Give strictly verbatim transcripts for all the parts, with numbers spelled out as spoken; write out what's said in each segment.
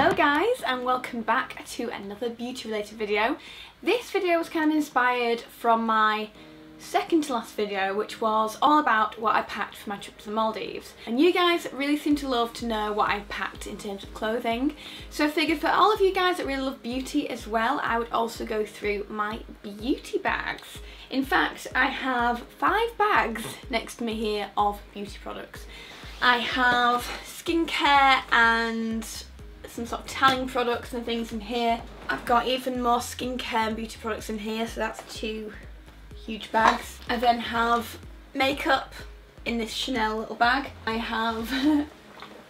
Hello guys, and welcome back to another beauty related video. This video was kind of inspired from my second to last video, which was all about what I packed for my trip to the Maldives, and you guys really seem to love to know what I packed in terms of clothing, so I figured for all of you guys that really love beauty as well, I would also go through my beauty bags. In fact, I have five bags next to me here of beauty products. I have skincare and some sort of tanning products and things in here. I've got even more skincare and beauty products in here, so that's two huge bags. I then have makeup in this Chanel little bag. I have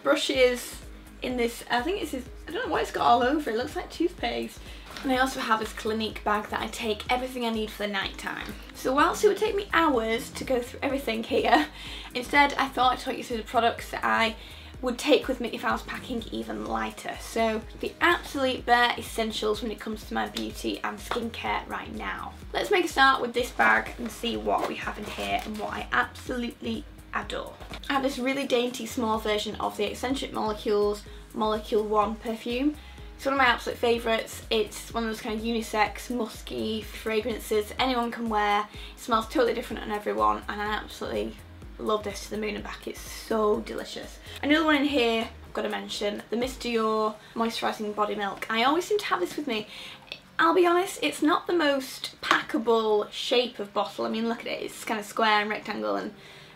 brushes in this, I think it's this, I don't know what it's got all over, it looks like toothpaste. And I also have this Clinique bag that I take everything I need for the night time. So whilst it would take me hours to go through everything here, instead I thought I'd talk you through the products that I would take with me if I was packing even lighter. So the absolute bare essentials when it comes to my beauty and skincare right now. Let's make a start with this bag and see what we have in here and what I absolutely adore. I have this really dainty small version of the Eccentric Molecules Molecule One perfume. It's one of my absolute favourites. It's one of those kind of unisex, musky fragrances anyone can wear. It smells totally different on everyone, and I absolutely love this to the moon and back. It's so delicious. Another one in here I've got to mention, the Miss Dior Moisturising Body Milk. I always seem to have this with me. I'll be honest, it's not the most packable shape of bottle. I mean, look at it, it's kind of square and rectangle and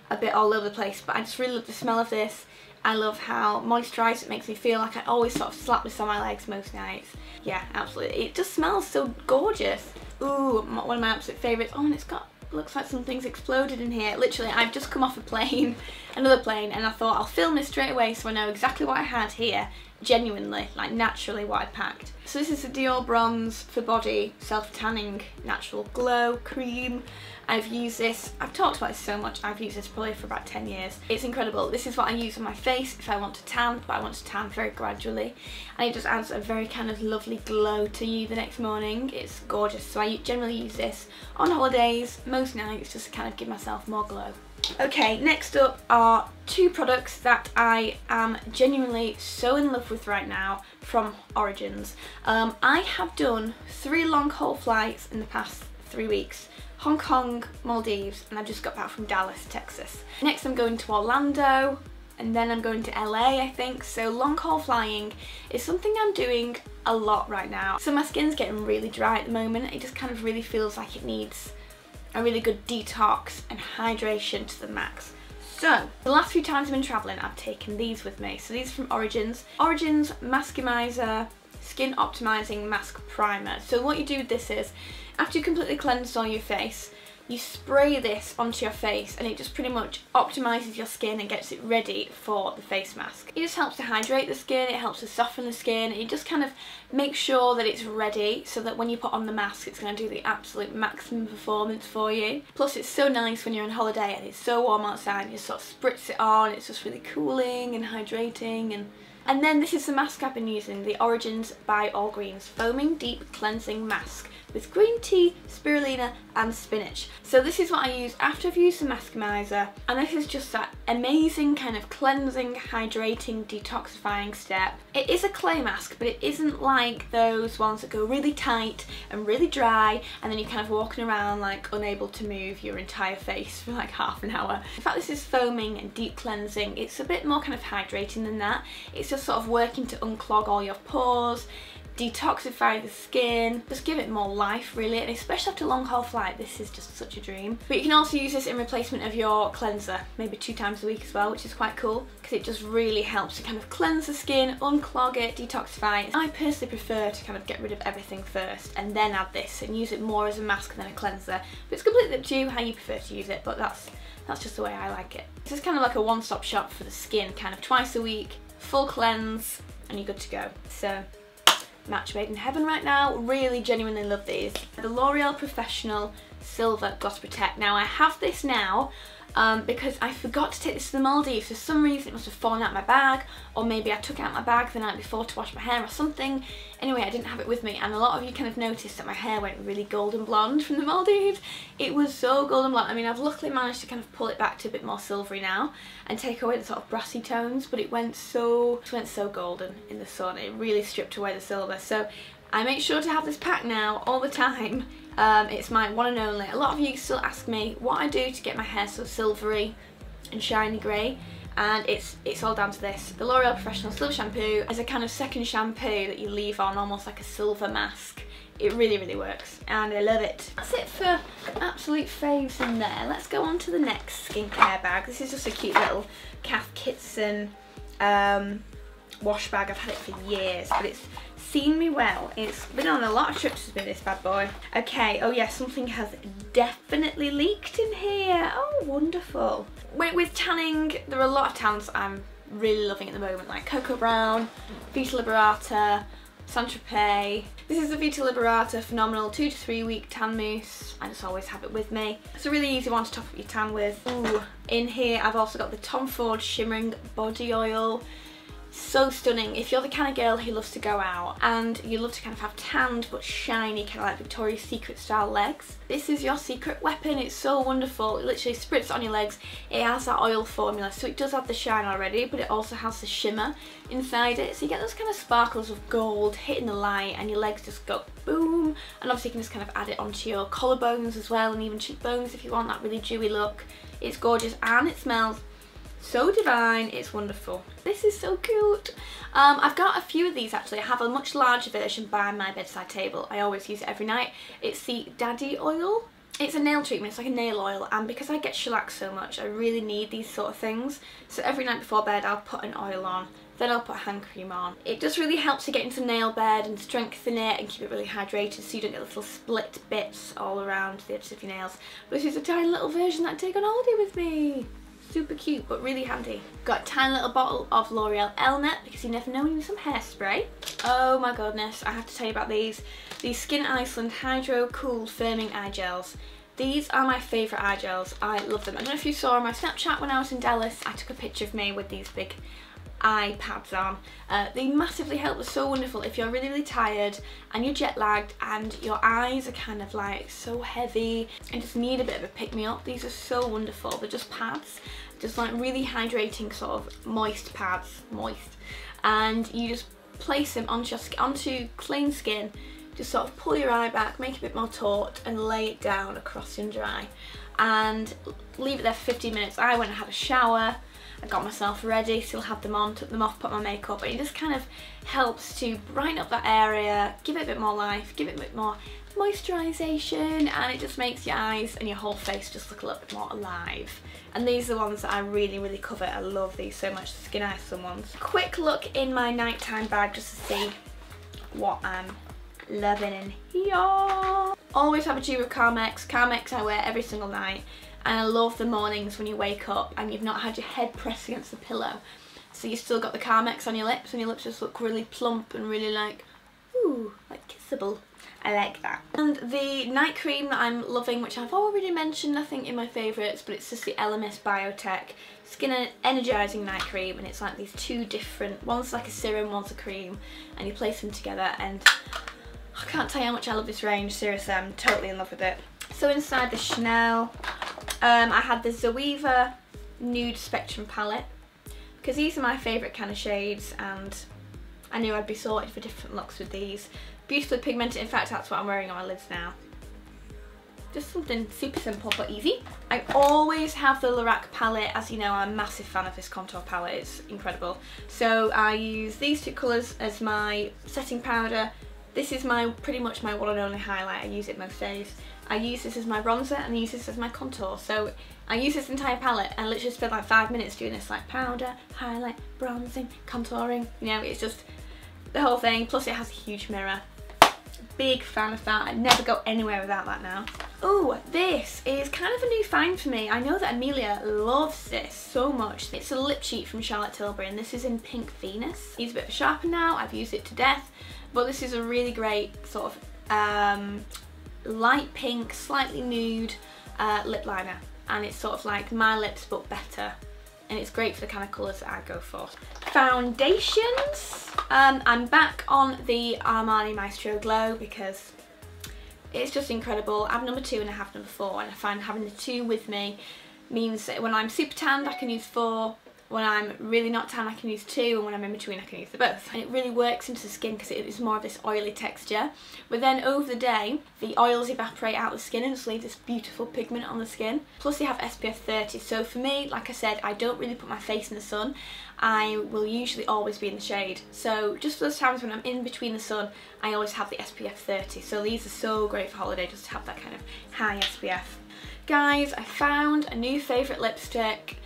a bit all over the place, but I just really love the smell of this. I love how moisturised it makes me feel. Like, I always sort of slap this on my legs most nights. Yeah, absolutely. It just smells so gorgeous. Ooh, one of my absolute favourites. Oh, and it's got, looks like something's exploded in here. Literally, I've just come off a plane, another plane, and I thought I'll film this straight away so I know exactly what I had here, genuinely, like naturally what I packed. So this is the Dior Bronze for Body Self-Tanning Natural Glow Cream. I've used this, I've talked about this so much, I've used this probably for about ten years. It's incredible. This is what I use on my face if I want to tan, but I want to tan very gradually. And it just adds a very kind of lovely glow to you the next morning. It's gorgeous. So I generally use this on holidays, most nights, just to kind of give myself more glow. Okay, next up are two products that I am genuinely so in love with right now from Origins. Um, I have done three long haul flights in the past three weeks. Hong Kong, Maldives, and I just got back from Dallas, Texas. Next I'm going to Orlando, and then I'm going to L A, I think. So long haul flying is something I'm doing a lot right now. So my skin's getting really dry at the moment. It just kind of really feels like it needs a really good detox and hydration to the max. So the last few times I've been travelling, I've taken these with me. So these are from Origins. Origins Maskimiser Skin Optimising Mask Primer. So what you do with this is, after you completely cleansed all your face, you spray this onto your face and it just pretty much optimises your skin and gets it ready for the face mask. It just helps to hydrate the skin, it helps to soften the skin, and it just kind of makes sure that it's ready so that when you put on the mask it's going to do the absolute maximum performance for you. Plus it's so nice when you're on holiday and it's so warm outside, you sort of spritz it on, it's just really cooling and hydrating. And And then this is the mask I've been using, the Origins by All Greens Foaming Deep Cleansing Mask with green tea, spirulina and spinach. So this is what I use after I've used the Maskimiser, and this is just that amazing kind of cleansing, hydrating, detoxifying step. It is a clay mask, but it isn't like those ones that go really tight and really dry and then you're kind of walking around like unable to move your entire face for like half an hour. In fact, this is foaming and deep cleansing. It's a bit more kind of hydrating than that. It's just sort of working to unclog all your pores, detoxify the skin, just give it more life really, and especially after a long haul flight this is just such a dream. But you can also use this in replacement of your cleanser, maybe two times a week as well, which is quite cool because it just really helps to kind of cleanse the skin, unclog it, detoxify it. I personally prefer to kind of get rid of everything first and then add this and use it more as a mask than a cleanser, but it's completely up to you how you prefer to use it, but that's that's just the way I like it. This is kind of like a one-stop shop for the skin, kind of twice a week, full cleanse, and you're good to go. So match made in heaven right now. Really genuinely love these. The L'Oreal Professional Silver Gloss Protect. Now I have this now um, because I forgot to take this to the Maldives. For some reason it must have fallen out my bag, or maybe I took out my bag the night before to wash my hair or something. Anyway, I didn't have it with me, and a lot of you kind of noticed that my hair went really golden blonde from the Maldives. It was so golden blonde. I mean, I've luckily managed to kind of pull it back to a bit more silvery now and take away the sort of brassy tones, but it went so, it went so golden in the sun. It really stripped away the silver. So I make sure to have this pack now all the time. Um, it's my one and only. A lot of you still ask me what I do to get my hair so silvery and shiny grey, and it's it's all down to this. The L'Oreal Professional Silver Shampoo is a kind of second shampoo that you leave on almost like a silver mask. It really, really works, and I love it. That's it for absolute faves in there. Let's go on to the next skincare bag. This is just a cute little Kath Kitson um, wash bag. I've had it for years, but it's seen me well. It's been on a lot of trips with me, this bad boy. Okay, oh yeah, something has definitely leaked in here. Oh, wonderful. With, with tanning, there are a lot of tans I'm really loving at the moment, like Cocoa Brown, Vita Liberata, Saint-Tropez. This is the Vita Liberata Phenomenal two to three week tan mousse. I just always have it with me. It's a really easy one to top up your tan with. Ooh, in here I've also got the Tom Ford Shimmering Body Oil. So stunning. If you're the kind of girl who loves to go out and you love to kind of have tanned but shiny, kind of like Victoria's Secret style legs, this is your secret weapon. It's so wonderful. It literally spritz on your legs. It has that oil formula, so it does have the shine already, but it also has the shimmer inside it, so you get those kind of sparkles of gold hitting the light and your legs just go boom. And obviously you can just kind of add it onto your collarbones as well, and even cheekbones if you want that really dewy look. It's gorgeous, and it smells so divine. It's wonderful. This is so cute. um I've got a few of these actually. I have a much larger version by my bedside table. I always use it every night. It's the Daddy Oil. It's a nail treatment. It's like a nail oil, and because I get shellac so much, I really need these sort of things. So every night before bed I'll put an oil on, then I'll put hand cream on. It just really helps to get into nail bed and strengthen it and keep it really hydrated, so you don't get little split bits all around the edges of your nails. But this is a tiny little version that I take on holiday with me. Super cute, but really handy. Got a tiny little bottle of L'Oreal Elnett, because you never know when you need some hairspray. Oh my goodness, I have to tell you about these. These Skyn Iceland Hydro Cooled Firming Eye Gels. These are my favourite eye gels. I love them. I don't know if you saw on my Snapchat when I was in Dallas, I took a picture of me with these big eye pads on. Uh, they massively help. They're so wonderful if you're really, really tired and you're jet lagged and your eyes are kind of like so heavy and just need a bit of a pick me up. These are so wonderful. They're just pads, just like really hydrating sort of moist pads, moist, and you just place them onto your skin, onto clean skin. Just sort of pull your eye back, make it a bit more taut, and lay it down across your under eye, and leave it there for fifteen minutes. I went and had a shower. I got myself ready, still had them on, took them off, put my makeup, and it just kind of helps to brighten up that area, give it a bit more life, give it a bit more moisturisation, and it just makes your eyes and your whole face just look a little bit more alive. And these are the ones that I really, really covet. I love these so much, the Skyn Iceland ones. Quick look in my nighttime bag just to see what I'm loving in here. Always have a tube of Carmex. Carmex I wear every single night. And I love the mornings when you wake up and you've not had your head pressed against the pillow, so you've still got the Carmex on your lips, and your lips just look really plump and really like, ooh, like kissable. I like that. And the night cream that I'm loving, which I've already mentioned I think in my favourites, but it's just the Elemis Biotech Skin Energising Night Cream, and it's like these two different, one's like a serum, one's a cream, and you place them together, and I can't tell you how much I love this range, seriously, I'm totally in love with it. So inside the Chanel, Um, I had the Zoeva Nude Spectrum Palette, because these are my favourite kind of shades, and I knew I'd be sorted for different looks with these. Beautifully pigmented. In fact, that's what I'm wearing on my lids now. Just something super simple but easy. I always have the Lorac palette. As you know, I'm a massive fan of this contour palette. It's incredible. So I use these two colours as my setting powder. This is my pretty much my one and only highlight. I use it most days. I use this as my bronzer, and I use this as my contour. So I use this entire palette, and I literally spend like five minutes doing this, like powder, highlight, bronzing, contouring. You know, it's just the whole thing. Plus it has a huge mirror. Big fan of that. I never go anywhere without that now. Oh, this is kind of a new find for me. I know that Amelia loves this so much. It's a lip cheat from Charlotte Tilbury, and this is in Pink Venus. It's a bit of a sharpener now. I've used it to death, but this is a really great sort of um, light pink, slightly nude uh, lip liner, and it's sort of like my lips but better, and it's great for the kind of colours that I go for. Foundations. Um, I'm back on the Armani Maestro Glow because it's just incredible. I have number two and I have number four, and I find having the two with me means that when I'm super tanned I can use four, when I'm really not tan I can use two, and when I'm in between I can use the both. And it really works into the skin because it is more of this oily texture. But then over the day the oils evaporate out of the skin and just leave this beautiful pigment on the skin. Plus they have S P F thirty, so for me, like I said, I don't really put my face in the sun. I will usually always be in the shade. So just those times when I'm in between the sun I always have the S P F thirty. So these are so great for holiday, just to have that kind of high S P F. Guys, I found a new favourite lipstick.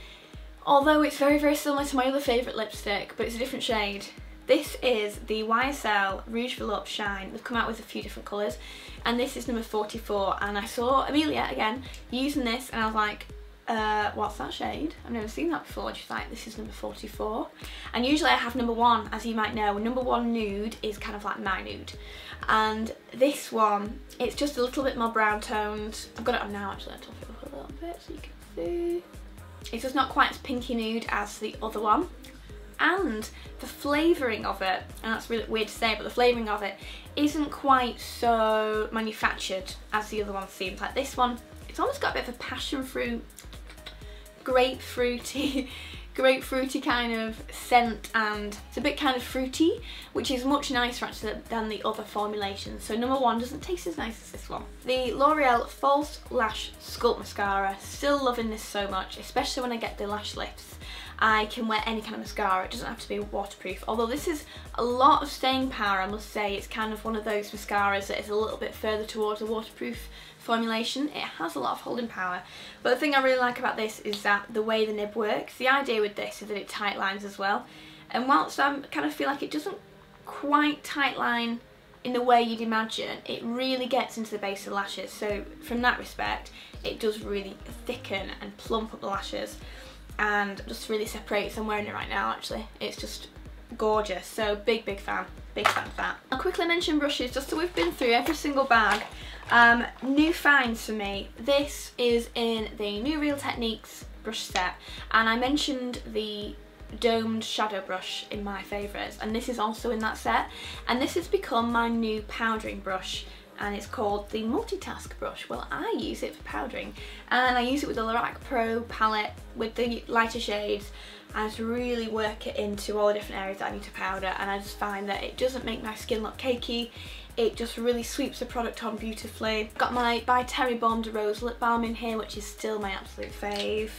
Although it's very, very similar to my other favourite lipstick, but it's a different shade. This is the Y S L Rouge Volupté Shine. They've come out with a few different colours, and this is number forty-four. And I saw Amelia, again, using this, and I was like, uh, what's that shade? I've never seen that before. She's like, this is number forty-four. And usually I have number one, as you might know. Number one nude is kind of like my nude. And this one, it's just a little bit more brown toned. I've got it on now, actually. I'll top it up a little bit so you can see. It's just not quite as pinky nude as the other one, and the flavouring of it, and that's really weird to say, but the flavouring of it isn't quite so manufactured as the other one seems. Like this one, it's almost got a bit of a passion fruit, grapefruity, grapefruity kind of scent, and it's a bit kind of fruity, which is much nicer actually than the other formulations. So number one doesn't taste as nice as this one. The L'Oreal False Lash Sculpt Mascara, still loving this so much, especially when I get the lash lifts. I can wear any kind of mascara, it doesn't have to be waterproof, although this is a lot of staying power, I must say. It's kind of one of those mascaras that is a little bit further towards a waterproof formulation. It has a lot of holding power, but the thing I really like about this is that the way the nib works. The idea with this is that it tight lines as well, and whilst I kind of feel like it doesn't quite tight line in the way you'd imagine, it really gets into the base of the lashes, so from that respect it does really thicken and plump up the lashes and just really separates. I'm wearing it right now actually, it's just gorgeous, so big big fan, big fan of that. I'll quickly mention brushes just so we've been through every single bag. Um, new finds for me, this is in the new Real Techniques brush set, and I mentioned the domed shadow brush in my favourites, and this is also in that set, and this has become my new powdering brush, and it's called the multitask brush. Well, I use it for powdering, and I use it with the Lorac Pro palette with the lighter shades. I just really work it into all the different areas that I need to powder, and I just find that it doesn't make my skin look cakey, it just really sweeps the product on beautifully. Got my By Terry Bomb de Rose lip balm in here, which is still my absolute fave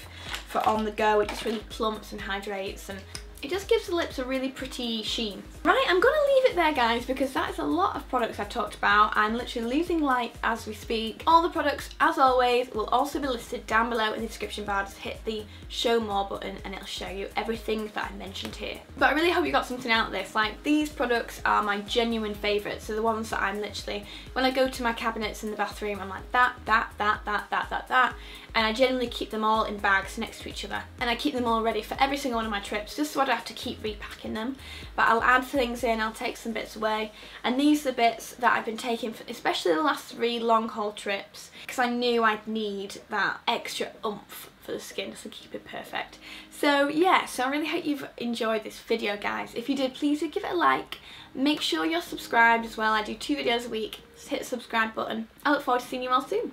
for on the go. It just really plumps and hydrates, and it just gives the lips a really pretty sheen. Right, I'm going to leave it there guys, because that is a lot of products I've talked about. I'm literally losing light as we speak. All the products, as always, will also be listed down below in the description bar. Just hit the show more button and it'll show you everything that I mentioned here. But I really hope you got something out of this. Like, these products are my genuine favourites. So the ones that I'm literally, when I go to my cabinets in the bathroom, I'm like that, that, that, that, that, that, that. And I generally keep them all in bags next to each other, and I keep them all ready for every single one of my trips, just so I don't have to keep repacking them. But I'll add things in, I'll take some bits away, and these are the bits that I've been taking for especially the last three long haul trips, because I knew I'd need that extra oomph for the skin just to keep it perfect. So yeah, so I really hope you've enjoyed this video guys. If you did, please do give it a like. Make sure you're subscribed as well. I do two videos a week, just hit the subscribe button. I look forward to seeing you all soon.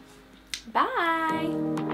Bye!